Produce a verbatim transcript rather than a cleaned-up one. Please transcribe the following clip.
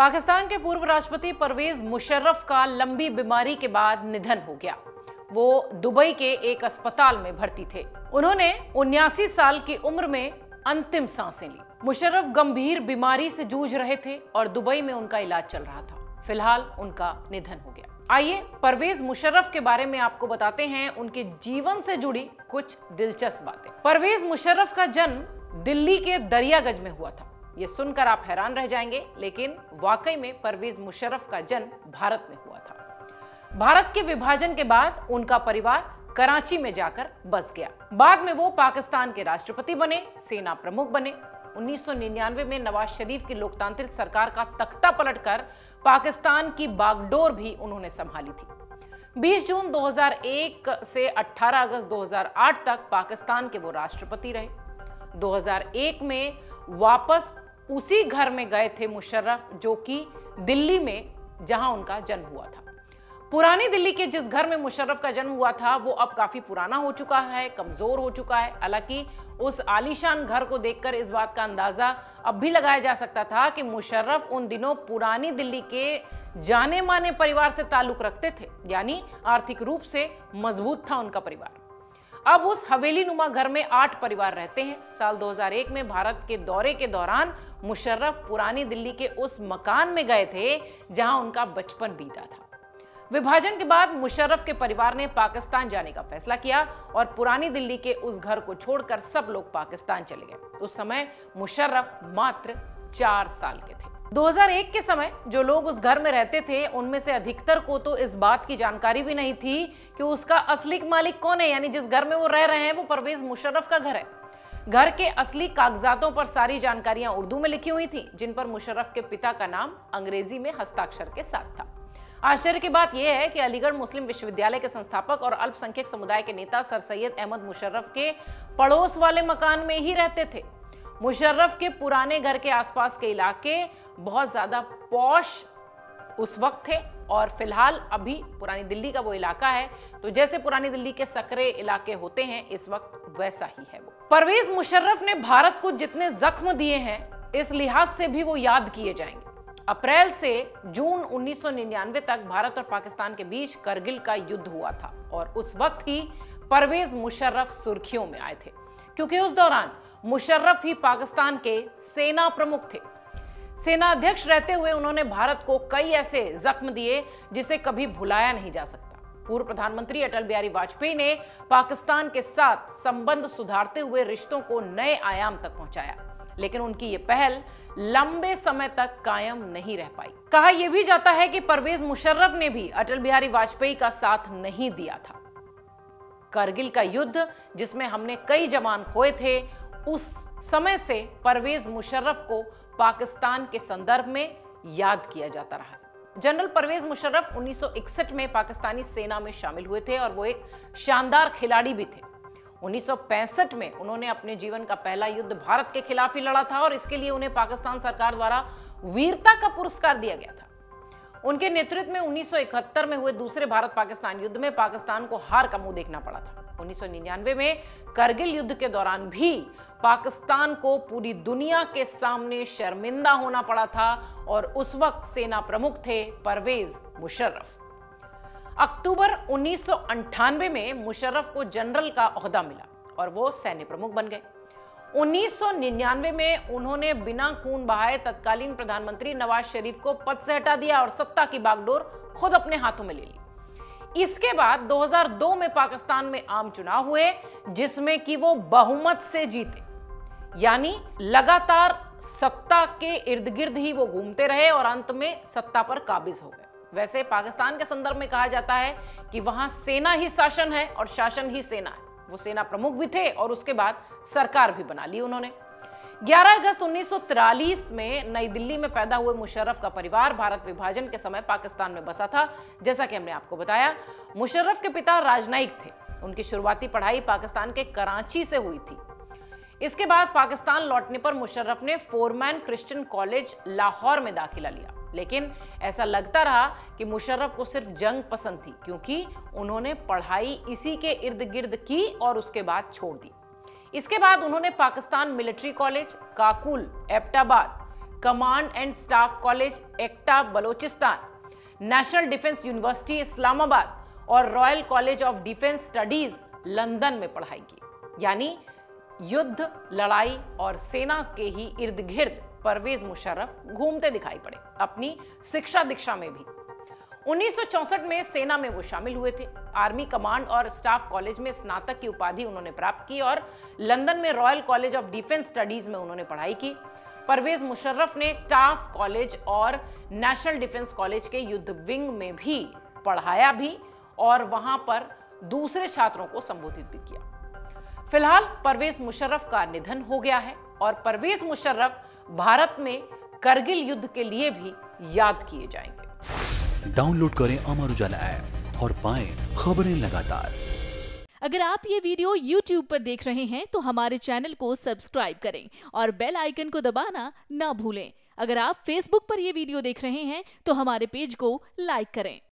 पाकिस्तान के पूर्व राष्ट्रपति परवेज मुशर्रफ का लंबी बीमारी के बाद निधन हो गया। वो दुबई के एक अस्पताल में भर्ती थे। उन्होंने उन्यासी साल की उम्र में अंतिम सांसें ली। मुशर्रफ गंभीर बीमारी से जूझ रहे थे और दुबई में उनका इलाज चल रहा था। फिलहाल उनका निधन हो गया। आइए परवेज मुशर्रफ के बारे में आपको बताते हैं उनके जीवन से जुड़ी कुछ दिलचस्प बातें। परवेज मुशर्रफ का जन्म दिल्ली के दरियागंज में हुआ था। ये सुनकर आप हैरान रह जाएंगे, लेकिन वाकई में परवेज मुशर्रफ का जन्म भारत में हुआ था। भारत के विभाजन के बाद उनका परिवार कराची में जाकर बस गया। बाद में वो पाकिस्तान के राष्ट्रपति बने, सेना प्रमुख बने। उन्नीस सौ निन्यानवे में नवाज शरीफ की लोकतांत्रिक सरकार का तख्ता पलटकर पाकिस्तान की बागडोर भी उन्होंने संभाली थी। बीस जून दो हज़ार एक से अठारह अगस्त दो हज़ार आठ तक पाकिस्तान के वो राष्ट्रपति रहे। दो हज़ार एक में वापस उसी घर में गए थे मुशर्रफ, जो कि दिल्ली में जहां उनका जन्म हुआ था। पुरानी दिल्ली के जिस घर में मुशर्रफ का जन्म हुआ था वो अब काफी पुराना हो चुका है, कमजोर हो चुका है। हालांकि उस आलीशान घर को देखकर इस बात का अंदाजा अब भी लगाया जा सकता था कि मुशर्रफ उन दिनों पुरानी दिल्ली के जाने माने परिवार से ताल्लुक रखते थे, यानी आर्थिक रूप से मजबूत था उनका परिवार। अब उस हवेली नुमा घर में आठ परिवार रहते हैं। साल दो हज़ार एक में भारत के दौरे के दौरान मुशर्रफ पुरानी दिल्ली के उस मकान में गए थे जहां उनका बचपन बीता था। विभाजन के बाद मुशर्रफ के परिवार ने पाकिस्तान जाने का फैसला किया और पुरानी दिल्ली के उस घर को छोड़कर सब लोग पाकिस्तान चले गए। उस समय मुशर्रफ मात्र चार साल के थे। दो हज़ार एक के समय जो लोग उस घर में रहते थे उनमें से अधिकतर को तो इस बात की जानकारी भी नहीं थी कि उसका असली मालिक कौन है, यानी जिस घर में वो रह रहे हैं वो परवेज मुशर्रफ का घर है। घर के असली कागजातों पर सारी जानकारियां उर्दू में लिखी हुई थी, जिन पर मुशर्रफ के पिता का नाम अंग्रेजी में हस्ताक्षर के साथ था। आश्चर्य की बात यह है कि अलीगढ़ मुस्लिम विश्वविद्यालय के संस्थापक और अल्पसंख्यक समुदाय के नेता सर सैयद अहमद मुशर्रफ के पड़ोस वाले मकान में ही रहते थे। मुशर्रफ के पुराने घर के आसपास के इलाके बहुत ज़्यादा पॉश उस वक्त थे और फिलहाल अभी पुरानी दिल्ली का वो इलाका है तो जैसे पुरानी दिल्ली के सकरे इलाके होते हैं इस वक्त वैसा ही है वो। परवेज मुशर्रफ ने भारत को जितने जख्म दिए हैं इस लिहाज से भी वो याद किए जाएंगे। अप्रैल से जून उन्नीस सौ निन्यानवे तक भारत और पाकिस्तान के बीच करगिल का युद्ध हुआ था और उस वक्त ही परवेज मुशर्रफ सुर्खियों में आए थे, क्योंकि उस दौरान मुशर्रफ ही पाकिस्तान के सेना प्रमुख थे। सेना अध्यक्ष रहते हुए उन्होंने भारत को कई ऐसे जख्म दिए जिसे कभी भुलाया नहीं जा सकता। पूर्व प्रधानमंत्री अटल बिहारी वाजपेयी ने पाकिस्तान के साथ संबंध सुधारते हुए रिश्तों को नए आयाम तक पहुंचाया, लेकिन उनकी ये पहल लंबे समय तक कायम नहीं रह पाई। कहा यह भी जाता है कि परवेज मुशर्रफ ने भी अटल बिहारी वाजपेयी का साथ नहीं दिया था। करगिल का युद्ध, जिसमें हमने कई जवान खोए थे, उस समय से परवेज मुशर्रफ को पाकिस्तान के संदर्भ में याद किया जाता रहा है। जनरल परवेज मुशर्रफ उन्नीस सौ इकसठ में पाकिस्तानी सेना में शामिल हुए थे और वो एक शानदार खिलाड़ी भी थे। उन्नीस सौ पैंसठ में उन्होंने अपने जीवन का पहला युद्ध भारत के खिलाफ ही लड़ा था और इसके लिए उन्हें पाकिस्तान सरकार द्वारा वीरता का पुरस्कार दिया गया था। उनके नेतृत्व में उन्नीस सौ इकहत्तर में हुए दूसरे भारत पाकिस्तान युद्ध में पाकिस्तान को हार का मुंह देखना पड़ा था। उन्नीस सौ निन्यानवे में करगिल युद्ध के दौरान भी पाकिस्तान को पूरी दुनिया के सामने शर्मिंदा होना पड़ा था और उस वक्त सेना प्रमुख थे परवेज मुशर्रफ। अक्टूबर उन्नीस सौ अंठानवे में मुशर्रफ को जनरल का ओहदा मिला और वो सैन्य प्रमुख बन गए। उन्नीस सौ निन्यानवे में उन्होंने बिना खून बहाए तत्कालीन प्रधानमंत्री नवाज शरीफ को पद से हटा दिया और सत्ता की बागडोर खुद अपने हाथों में ले ली। इसके बाद दो हज़ार दो में पाकिस्तान में आम चुनाव हुए जिसमें कि वो बहुमत से जीते, यानी लगातार सत्ता के इर्द गिर्द ही वो घूमते रहे और अंत में सत्ता पर काबिज हो गए। वैसे पाकिस्तान के संदर्भ में कहा जाता है कि वहां सेना ही शासन है और शासन ही सेना है। वो सेना प्रमुख भी थे और उसके बाद सरकार भी बना ली उन्होंने। ग्यारह अगस्त उन्नीस सौ तैंतालीस में नई दिल्ली में पैदा हुए मुशर्रफ का परिवार भारत विभाजन के समय पाकिस्तान में बसा था, जैसा कि हमने आपको बताया। मुशर्रफ के पिता राजनयिक थे। उनकी शुरुआती पढ़ाई पाकिस्तान के कराची से हुई थी। इसके बाद पाकिस्तान लौटने पर मुशर्रफ ने फोरमैन क्रिश्चियन कॉलेज लाहौर में दाखिला लिया, लेकिन ऐसा लगता रहा कि मुशर्रफ को सिर्फ जंग पसंद थी, क्योंकि उन्होंने पढ़ाई इसी के इर्द गिर्द की और उसके बाद छोड़ दी। इसके बाद उन्होंने Pakistan military college, Kakul, Abbottabad, command and staff college Quetta Balochistan, national defence university Islamabad और royal college of defence studies London में पढ़ाई की। यानी युद्ध, लड़ाई और सेना के ही इर्द गिर्द परवेज मुशर्रफ घूमते दिखाई पड़े अपनी शिक्षा दीक्षा में भी। उन्नीस सौ चौंसठ में सेना में वो शामिल हुए थे। आर्मी कमांड और स्टाफ कॉलेज में स्नातक की उपाधि उन्होंने प्राप्त की और लंदन में royal college of defence studies में उन्होंने पढ़ाई की। परवेज मुशर्रफ ने टाफ कॉलेज और नेशनल डिफेंस कॉलेज के युद्ध विंग में भी पढ़ाया भी और वहां पर दूसरे छात्रों को संबोधित भी किया। फिलहाल परवेज मुशर्रफ का निधन हो गया है और परवेज मुशर्रफ भारत में करगिल युद्ध के लिए भी याद किए जाएंगे। डाउनलोड करें अमर उजाला ऐप और पाएं खबरें लगातार। अगर आप ये वीडियो यूट्यूब पर देख रहे हैं तो हमारे चैनल को सब्सक्राइब करें और बेल आइकन को दबाना ना भूलें। अगर आप फेसबुक पर ये वीडियो देख रहे हैं तो हमारे पेज को लाइक करें।